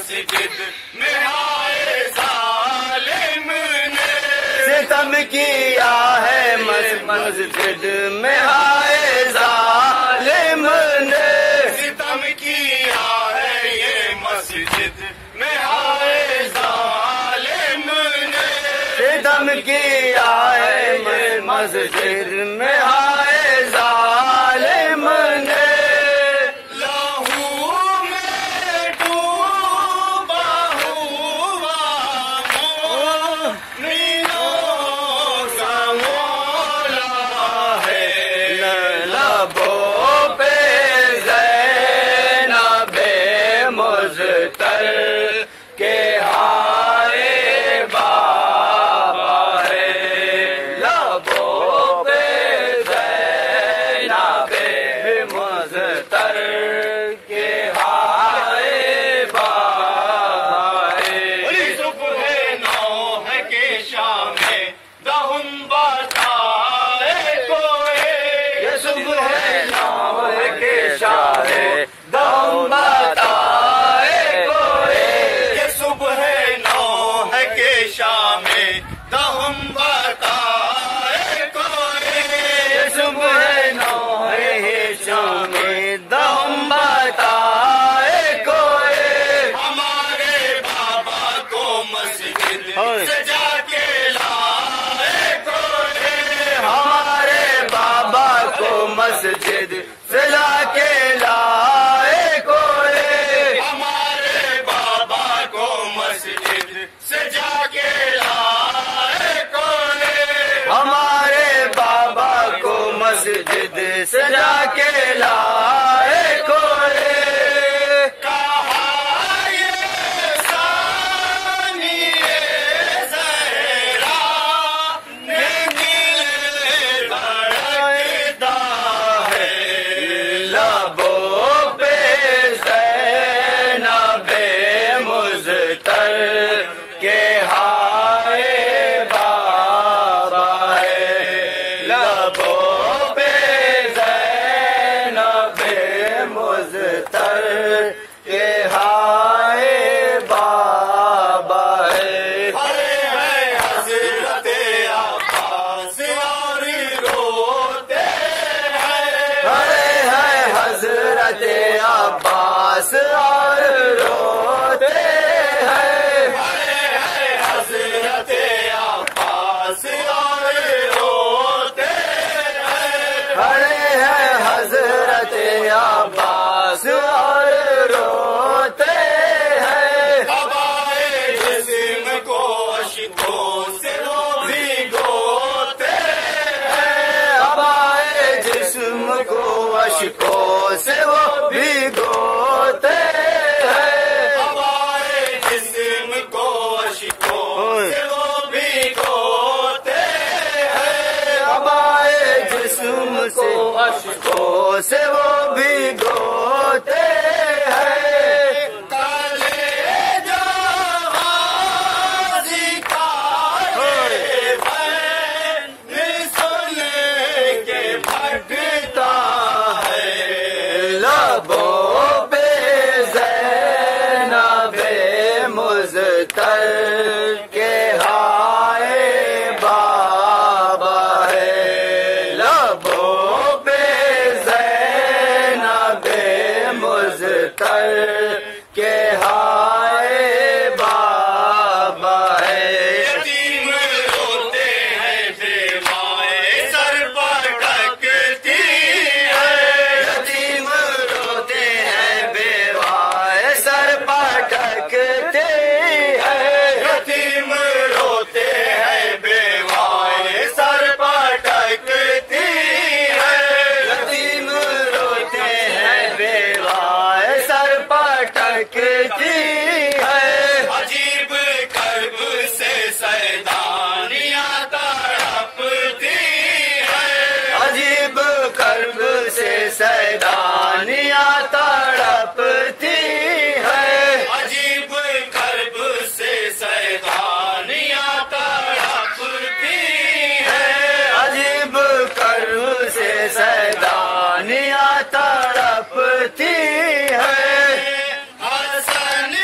مسجد میں آئے ظالم نے ستم کیا ہے، مسجد میں آئے ظالم نے ستم کیا ہے، یہ مسجد میں آئے ظالم نے ستم کیا ہے، مسجد میں آئے ظالم نے مسجد سلا کے لائے کوئی، ہمارے بابا کو مسجد سجا کے لائے کوئی، ہمارے بابا کو مسجد سجا کے لائے کوئی، اشکوں سے وہ بھگوتے ہیں، ہمارے جسم کو اشکوں سے وہ بھگوتے ہیں، ہمارے جسم کو اشکوں سے وہ بھگوتے ہیں، سیدانیاں تڑپتی ہے، عجیب کرب سے سیدانیاں تڑپتی ہے، عجیب کرب سے سیدانیاں تڑپتی ہے، حسن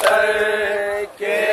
تر کے